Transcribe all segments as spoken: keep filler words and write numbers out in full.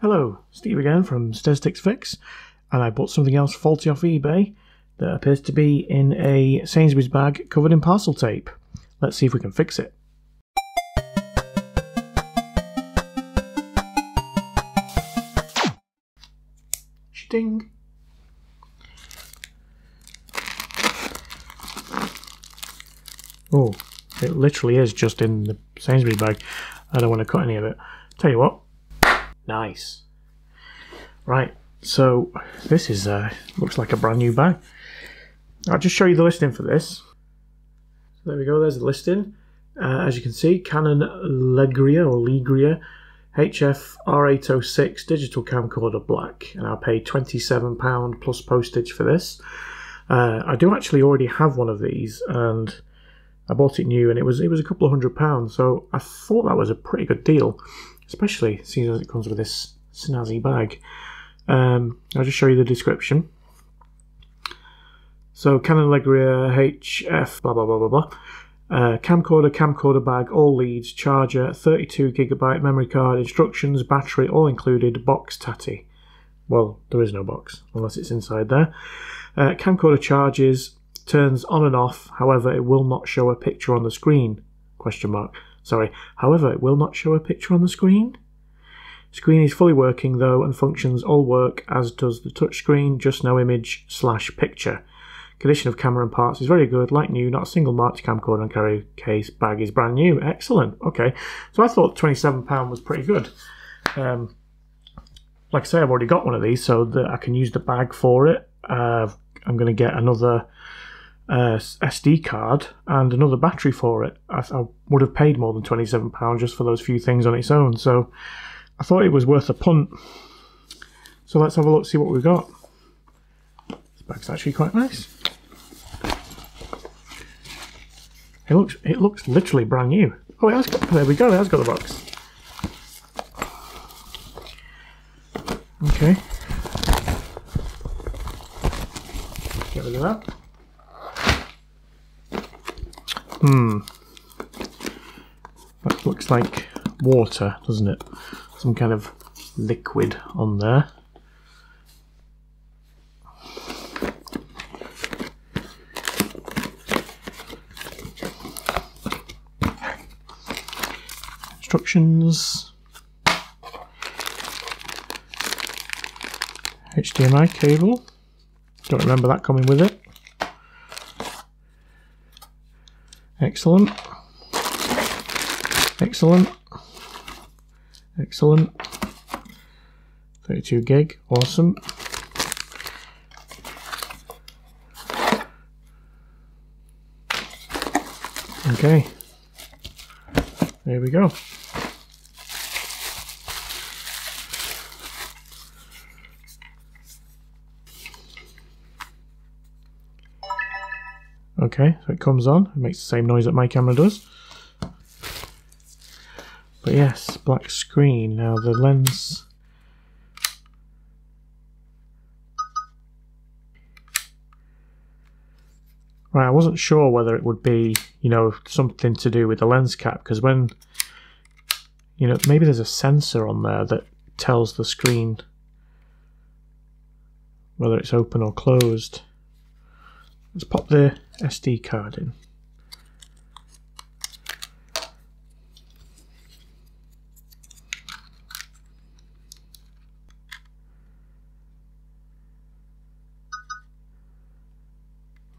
Hello, Steve again from StezStix Fix, and I bought something else faulty off eBay that appears to be in a Sainsbury's bag covered in parcel tape. Let's see if we can fix it. Ding. Oh, it literally is just in the Sainsbury's bag. I don't want to cut any of it. Tell you what, nice. Right, so this is uh, looks like a brand new bag. I'll just show you the listing for this. So there we go. There's the listing. Uh, as you can see, Canon Legria or Legria H F R eight oh six digital camcorder black, and I paid twenty-seven pounds plus postage for this. Uh, I do actually already have one of these, and I bought it new, and it was it was a couple of hundred pounds, so I thought that was a pretty good deal, especially seeing as it comes with this snazzy bag. Um, I'll just show you the description. So Canon Legria H F blah blah blah blah blah. Uh, camcorder, camcorder bag, all leads, charger, thirty-two gigabyte memory card, instructions, battery, all included, box tatty. Well, there is no box, unless it's inside there. Uh, camcorder charges, turns on and off, however it will not show a picture on the screen, question mark, sorry, however it will not show a picture on the screen? Screen is fully working though, and functions all work, as does the touchscreen, just no image slash picture. Condition of camera and parts is very good, like new, not a single marked camcorder and carry case, bag is brand new. Excellent, okay. So I thought twenty-seven pounds was pretty good. Um, like I say, I've already got one of these, so that I can use the bag for it. Uh, I'm going to get another uh, S D card and another battery for it. I, I would have paid more than twenty-seven pounds just for those few things on its own, so I thought it was worth a punt. So let's have a look, see what we've got. This bag's actually quite nice. It looks, it looks literally brand new. Oh, it has got, there we go, it has got the box. Okay. Get rid of that. Hmm. That looks like water, doesn't it? Some kind of liquid on there. Instructions, H D M I cable, don't remember that coming with it, excellent, excellent, excellent, thirty-two gig, awesome, okay, there we go. Okay, so it comes on, it makes the same noise that my camera does. But yes, black screen. Now the lens... Right, I wasn't sure whether it would be, you know, something to do with the lens cap, because when, you know, maybe there's a sensor on there that tells the screen whether it's open or closed. Let's pop the S D card in.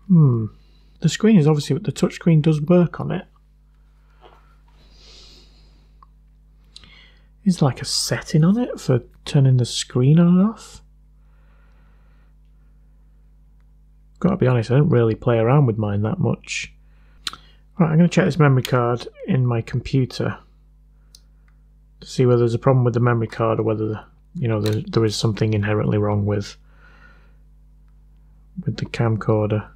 Hmm. The screen is obviously, but the touchscreen does work on it. Is like a setting on it for turning the screen on and off? Gotta be honest, I don't really play around with mine that much. Alright, I'm going to check this memory card in my computer to see whether there's a problem with the memory card or whether the, you know, there, there is something inherently wrong with with the camcorder.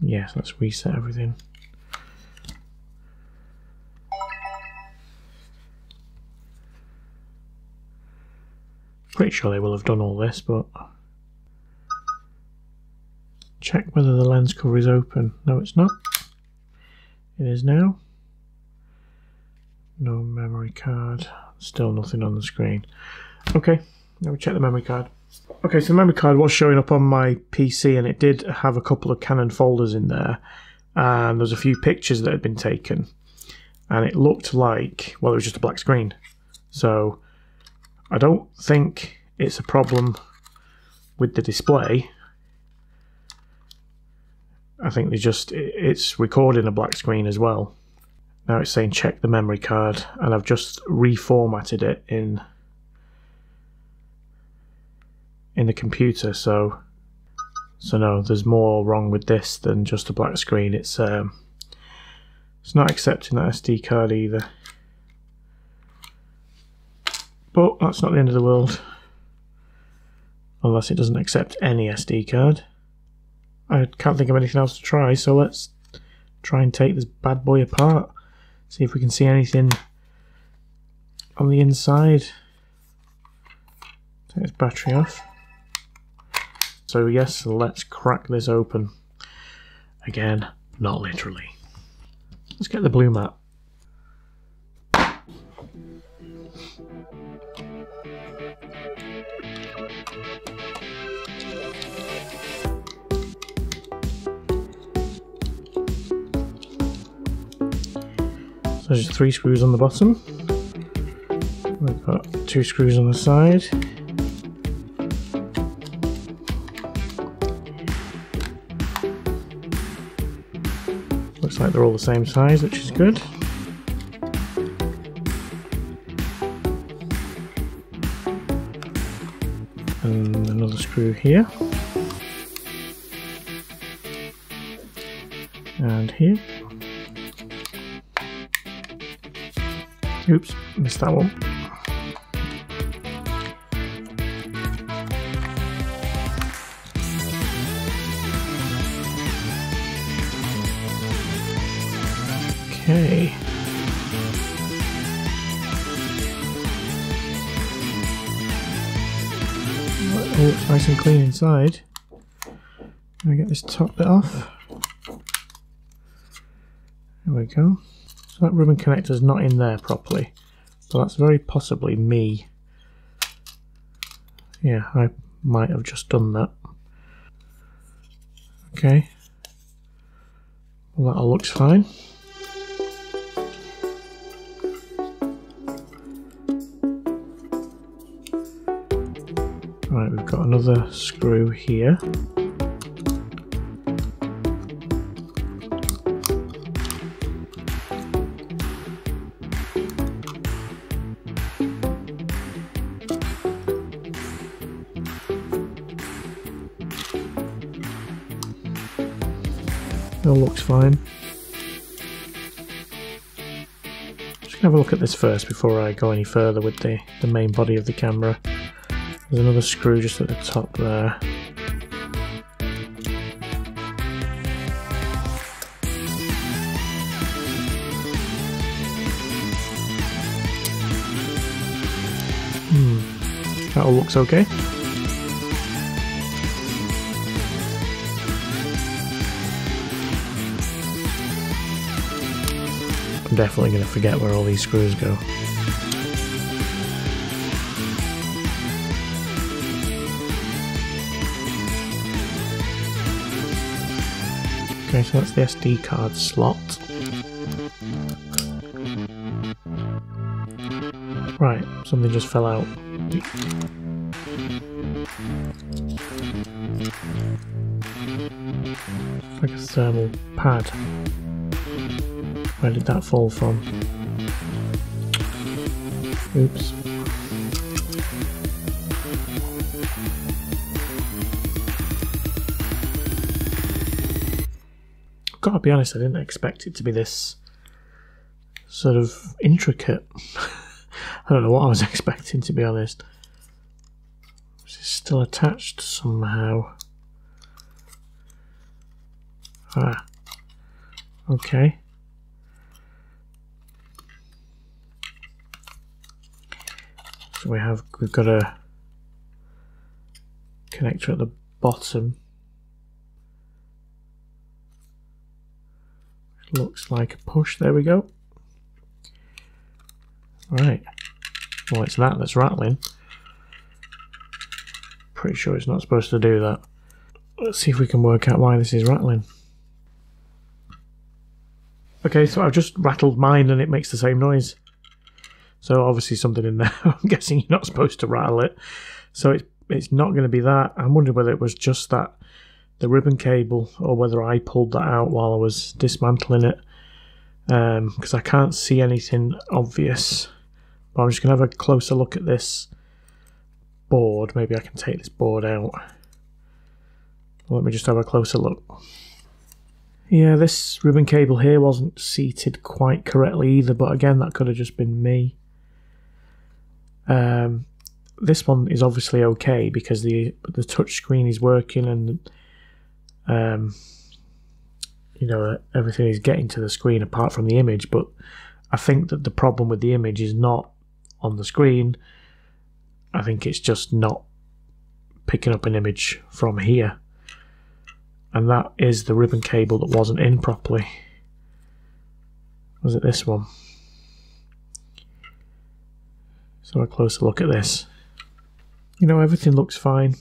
Yes, let's reset everything. Pretty sure they will have done all this, but check whether the lens cover is open. No, it's not. It is now. No memory card. Still nothing on the screen. Okay, now we check the memory card. Okay, so the memory card was showing up on my P C, and it did have a couple of Canon folders in there, and there's a few pictures that had been taken, and it looked like, well, it was just a black screen. So I don't think it's a problem with the display. I think they just it's recording a black screen as well. Now it's saying check the memory card, and I've just reformatted it in in the computer, so so no, there's more wrong with this than just a black screen. It's um it's not accepting that S D card either. But that's not the end of the world, unless it doesn't accept any S D card. I can't think of anything else to try, so let's try and take this bad boy apart. See if we can see anything on the inside. Take this battery off. So yes, let's crack this open. Again, not literally. Let's get the blue mat. There's three screws on the bottom. We've got two screws on the side. Looks like they're all the same size, which is good. And another screw here. And here. Oops, missed that one. Okay. Oh, it's nice and clean inside. Can I get this top bit off? There we go. That ribbon connector's not in there properly, so that's very possibly me. Yeah, I might have just done that. Okay, well, that all looks fine. Right, we've got another screw here. All looks fine. Just gonna have a look at this first before I go any further with the, the main body of the camera. There's another screw just at the top there. Hmm, that all looks okay. I'm definitely going to forget where all these screws go. Okay, so that's the S D card slot. Right, something just fell out. It's like a thermal pad. Where did that fall from? Oops. Gotta be honest, I didn't expect it to be this sort of intricate. I don't know what I was expecting, to be honest. Is it still attached somehow? Ah. Okay. So we have, we've got a connector at the bottom. It looks like a push, there we go. Right. Well, it's that that's rattling. Pretty sure it's not supposed to do that. Let's see if we can work out why this is rattling. Okay, so I've just rattled mine and it makes the same noise. So obviously something in there. I'm guessing you're not supposed to rattle it. So it's, it's not going to be that. I'm wondering whether it was just that, the ribbon cable, or whether I pulled that out while I was dismantling it. Because um, I can't see anything obvious. But I'm just going to have a closer look at this board. Maybe I can take this board out. Let me just have a closer look. Yeah, this ribbon cable here wasn't seated quite correctly either, but again, that could have just been me. Um, this one is obviously okay because the the touch screen is working and um, you know, everything is getting to the screen apart from the image. But I think that the problem with the image is not on the screen. I think it's just not picking up an image from here. And that is the ribbon cable that wasn't in properly. Was it this one? So a closer look at this. You know, everything looks fine.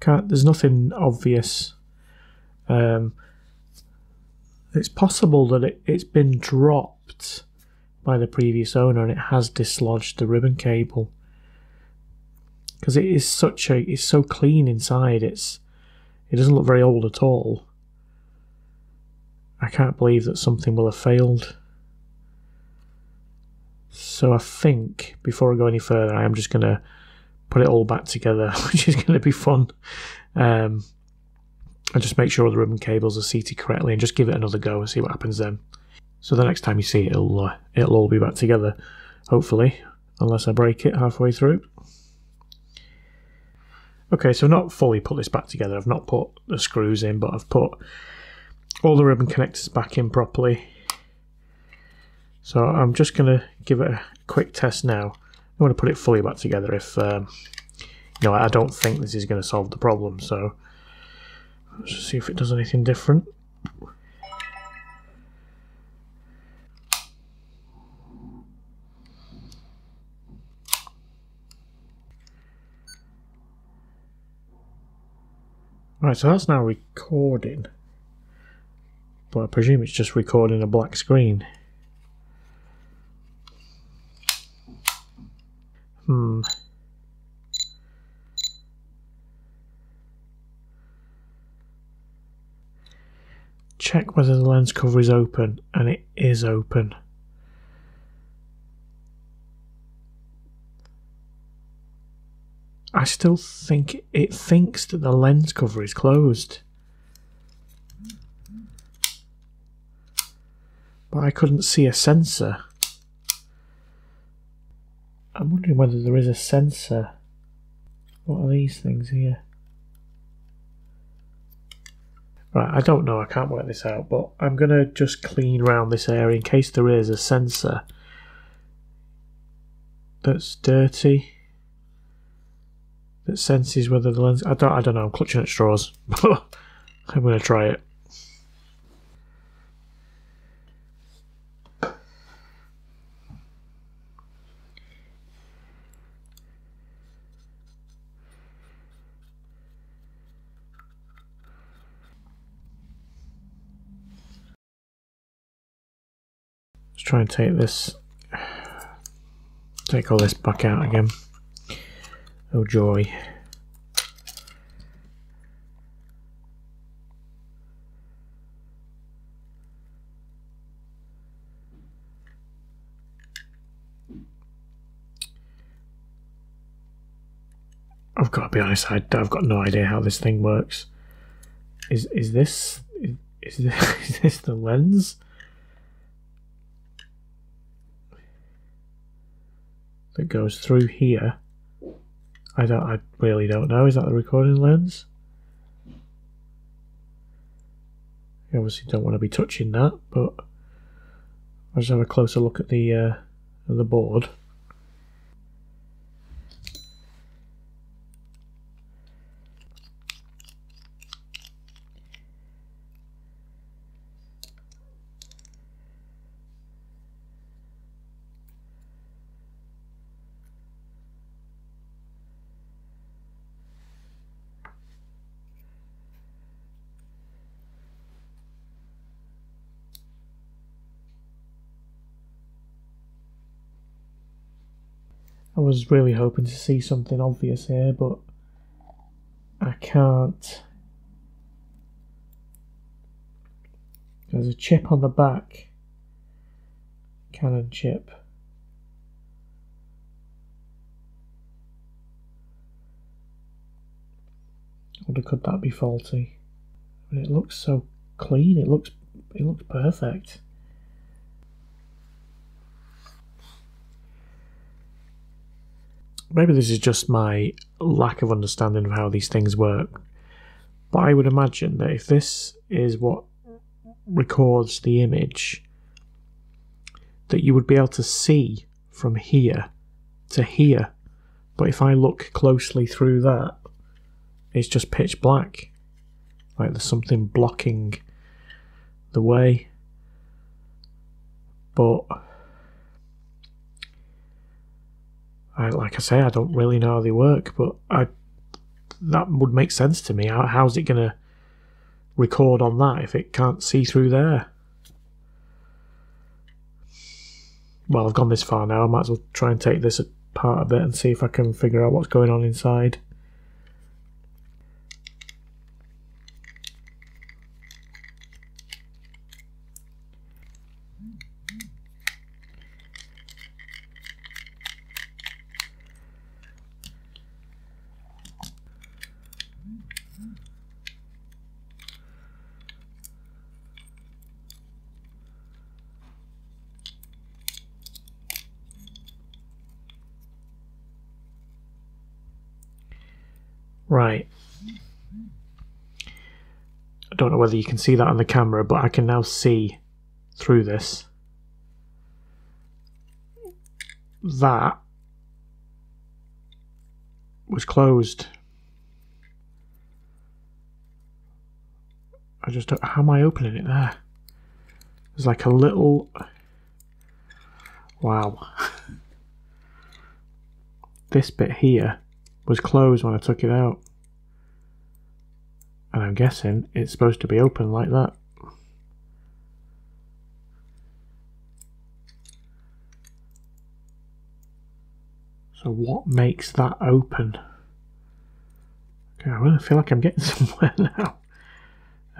Can't, there's nothing obvious. Um, it's possible that it, it's been dropped by the previous owner and it has dislodged the ribbon cable. Because it is such a, it's so clean inside, it's, it doesn't look very old at all. I can't believe that something will have failed. So I think, before I go any further, I am just going to put it all back together, which is going to be fun. Um, and just make sure the ribbon cables are seated correctly and just give it another go and see what happens then. So the next time you see it, it'll, uh, it'll all be back together, hopefully, unless I break it halfway through. Okay, so I've not fully put this back together. I've not put the screws in, but I've put all the ribbon connectors back in properly. So I'm just going to give it a quick test now. I'm going to put it fully back together if, um, you know, I don't think this is going to solve the problem. So let's just see if it does anything different. Right, so that's now recording, but I presume it's just recording a black screen. Hmm. Check whether the lens cover is open, and it is open. I still think it thinks that the lens cover is closed. But I couldn't see a sensor. I'm wondering whether there is a sensor. What are these things here? Right, I don't know, I can't work this out, but I'm going to just clean around this area in case there is a sensor that's dirty. That senses whether the lens... I don't, I don't know, I'm clutching at straws. I'm going to try it. Let's try and take this... Take all this back out again. Oh joy. I've got to be honest, I, I've got no idea how this thing works. Is is this is this, is this the lens? That goes through here. I don't. I really don't know. Is that the recording lens? I obviously don't want to be touching that, but I'll just have a closer look at the uh, at the board. I was really hoping to see something obvious here, but I can't. There's a chip on the back. Canon chip. I wonder, could that be faulty? I mean, it looks so clean. It looks, it looks perfect. Maybe this is just my lack of understanding of how these things work, but I would imagine that if this is what records the image, that you would be able to see from here to here, but if I look closely through that, it's just pitch black, like there's something blocking the way. But I, like I say, I don't really know how they work, but I, that would make sense to me. How, how's it going to record on that if it can't see through there? Well, I've gone this far now, I might as well try and take this apart a bit and see if I can figure out what's going on inside. Right, I don't know whether you can see that on the camera, but I can now see through this. That was closed. I just don't, how am I opening it there? There's like a little, wow. This bit here was closed when I took it out, and I'm guessing it's supposed to be open like that. So what makes that open? Okay, I really feel like I'm getting somewhere now.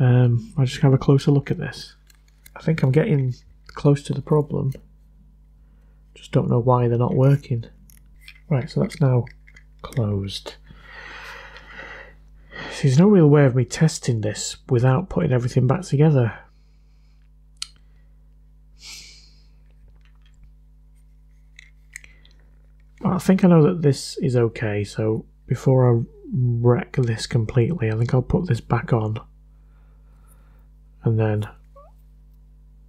Um, I'll just have a closer look at this. I think I'm getting close to the problem. Just don't know why they're not working. Right, so that's now closed. See, there's no real way of me testing this without putting everything back together. I think I know that this is okay, so before I wreck this completely, I think I'll put this back on, and then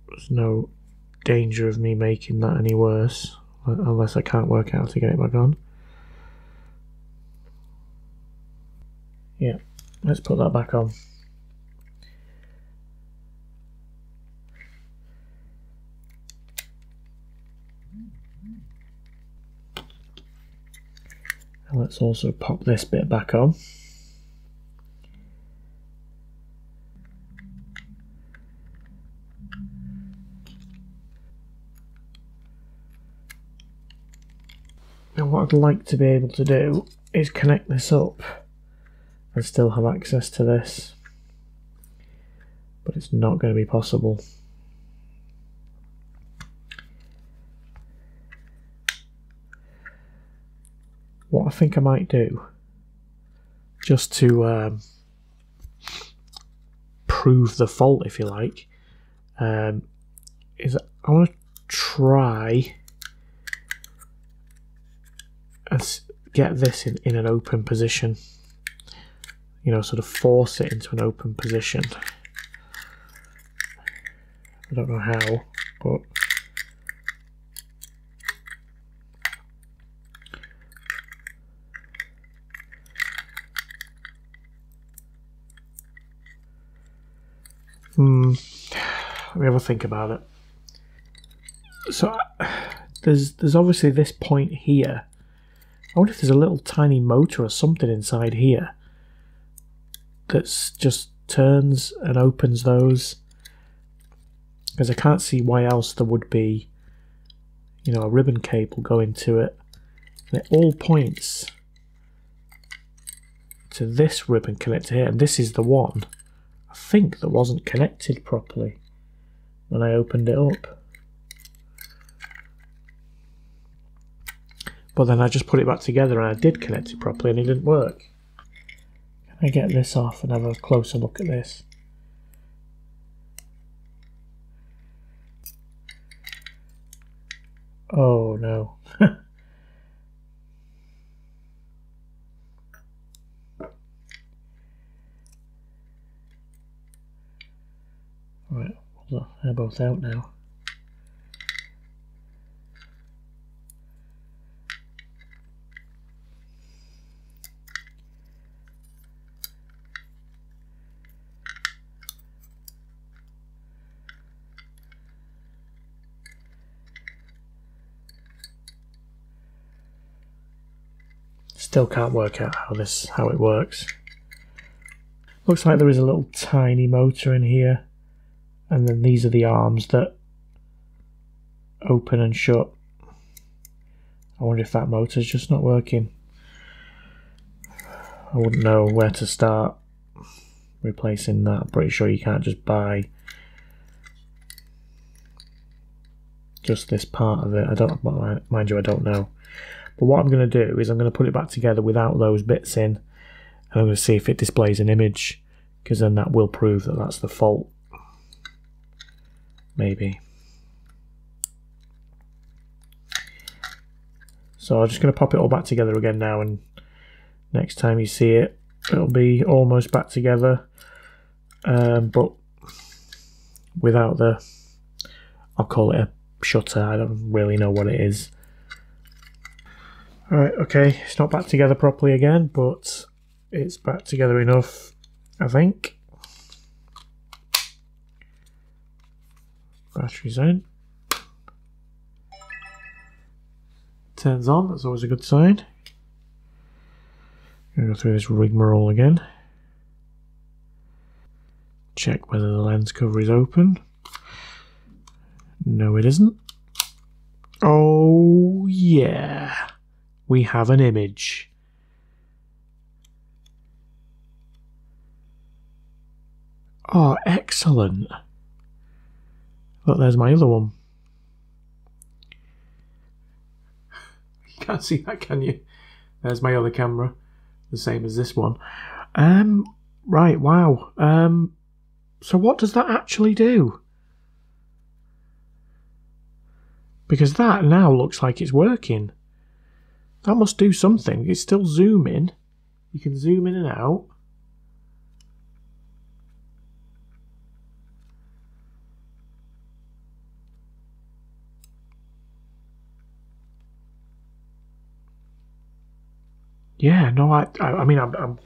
there's no danger of me making that any worse, unless I can't work out how to get it back on. Yeah, let's put that back on. And let's also pop this bit back on. Now what I'd like to be able to do is connect this up and still have access to this, but it's not going to be possible. What I think I might do, just to um, prove the fault, if you like, um, is I want to try and get this in, in an open position. You know, sort of force it into an open position. I don't know how, but hmm, let me have a think about it. So I, there's there's obviously this point here. I wonder if there's a little tiny motor or something inside here that just turns and opens those, because I can't see why else there would be, you know, a ribbon cable going to it. and it all points to this ribbon connector here, and this is the one I think that wasn't connected properly when I opened it up. But then I just put it back together and I did connect it properly and it didn't work. Can I get this off and have a closer look at this? Oh no. Right, they're both out now. Still can't work out how this how it works. Looks like there is a little tiny motor in here, and then these are the arms that open and shut. I wonder if that motor's just not working. I wouldn't know where to start replacing that. I'm pretty sure you can't just buy just this part of it. I don't, mind you, I don't know. But what I'm going to do is I'm going to put it back together without those bits in, and I'm going to see if it displays an image, because then that will prove that that's the fault. Maybe. So I'm just going to pop it all back together again now, and next time you see it, it'll be almost back together, um, but without the, I'll call it a shutter, I don't really know what it is. Alright, okay, it's not back together properly again, but it's back together enough, I think. Battery's in. Turns on, that's always a good sign. I'm going to go through this rigmarole again. Check whether the lens cover is open. No, it isn't. Oh, yeah. We have an image. Oh, excellent. Look, there's my other one. You can't see that, can you? There's my other camera, the same as this one. Um, right, wow. Um, so what does that actually do? Because that now looks like it's working. That must do something. It's still zooming. You can zoom in and out. Yeah, no, I, I, I mean, I'm, I'm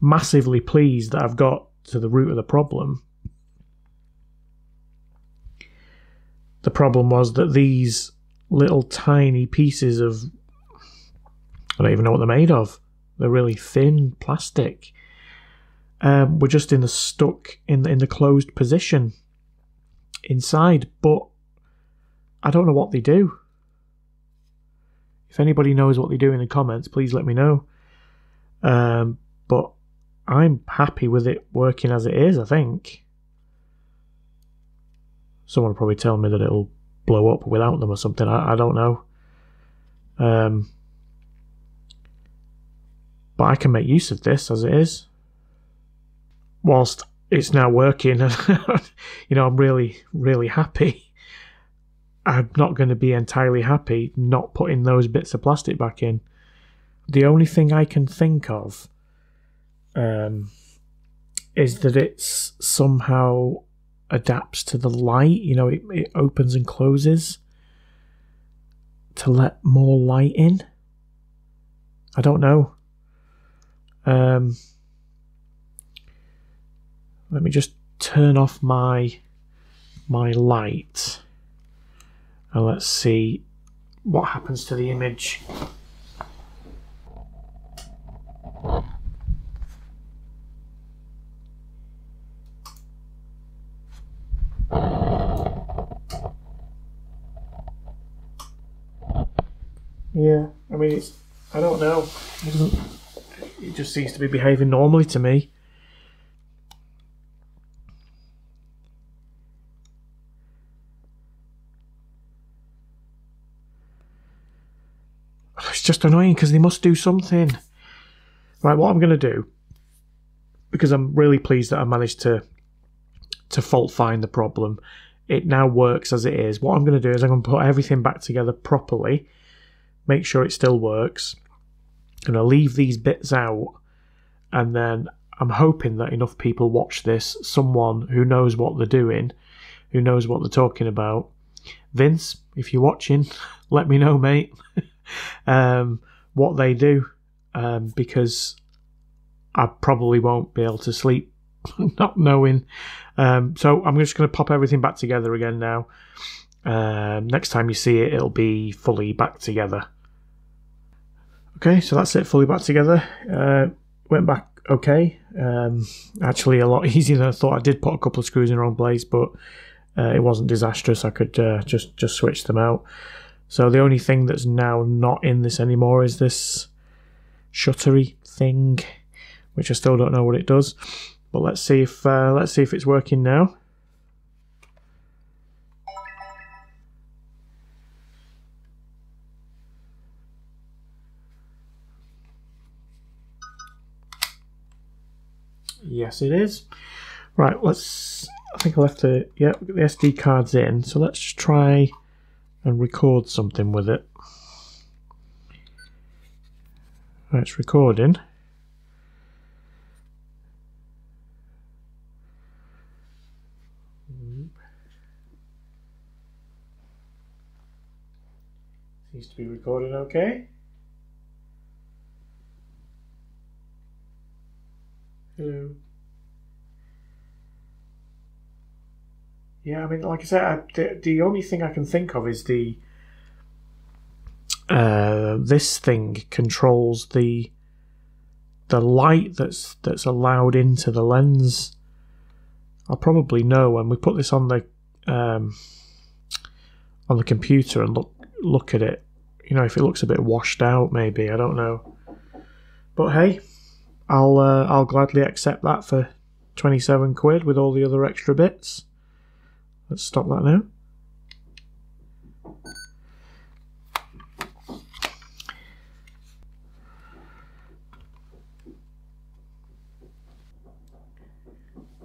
massively pleased that I've got to the root of the problem. The problem was that these little tiny pieces of, I don't even know what they're made of. They're really thin plastic. Um, we're just in the stuck in the, in the closed position inside, but I don't know what they do. If anybody knows what they do in the comments, please let me know. Um, but I'm happy with it working as it is, I think. Someone will probably tell me that it'll blow up without them or something. I, I don't know. Um... But I can make use of this as it is. Whilst it's now working, you know, I'm really, really happy. I'm not going to be entirely happy not putting those bits of plastic back in. The only thing I can think of um, is that it's somehow adapts to the light. You know, it, it opens and closes to let more light in. I don't know. Um, let me just turn off my my light and let's see what happens to the image. Yeah, I mean, it's, I don't know. It doesn't. It just seems to be behaving normally to me. It's just annoying because they must do something. Right, what I'm going to do, because I'm really pleased that I managed to to fault find the problem. It now works as it is. What I'm going to do is I'm going to put everything back together properly, make sure it still works. I'm going to leave these bits out, and then I'm hoping that enough people watch this. Someone who knows what they're doing, who knows what they're talking about. Vince, if you're watching, let me know, mate, um, what they do, um, because I probably won't be able to sleep not knowing. Um, so I'm just going to pop everything back together again now. Um, next time you see it, it'll be fully back together. Okay, so that's it, fully back together. Uh, went back okay. Um, actually, a lot easier than I thought. I did put a couple of screws in the wrong place, but uh, it wasn't disastrous. I could uh, just, just switch them out. So the only thing that's now not in this anymore is this shuttery thing, which I still don't know what it does. But let's see if uh, let's see if it's working now. Yes, it is. Right, let's. I think I'll have to. Yeah, we'll get the S D cards in. So let's try and record something with it. Right, it's recording. Seems to be recording okay. Hello. Yeah, I mean, like I said, I, the, the only thing I can think of is the uh, this thing controls the the light that's that's allowed into the lens. I'll probably know when we put this on the um, on the computer and look look at it. You know, if it looks a bit washed out, maybe, I don't know. But hey, I'll uh, I'll gladly accept that for twenty-seven quid with all the other extra bits. Let's stop that now.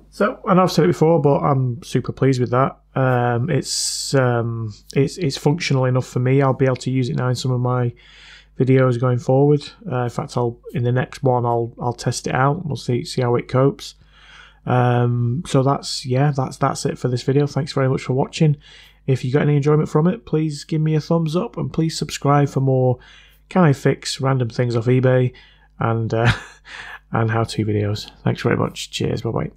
So, and I've said it before, but I'm super pleased with that. Um, it's um, it's it's functional enough for me. I'll be able to use it now in some of my videos going forward. Uh, in fact, I'll in the next one I'll I'll test it out. We'll see see how it copes. Um, so that's yeah, that's that's it for this video. Thanks very much for watching. If you got any enjoyment from it, please give me a thumbs up and please subscribe for more Can I Fix Random Things off eBay and uh, and how to videos. Thanks very much. Cheers. Bye bye.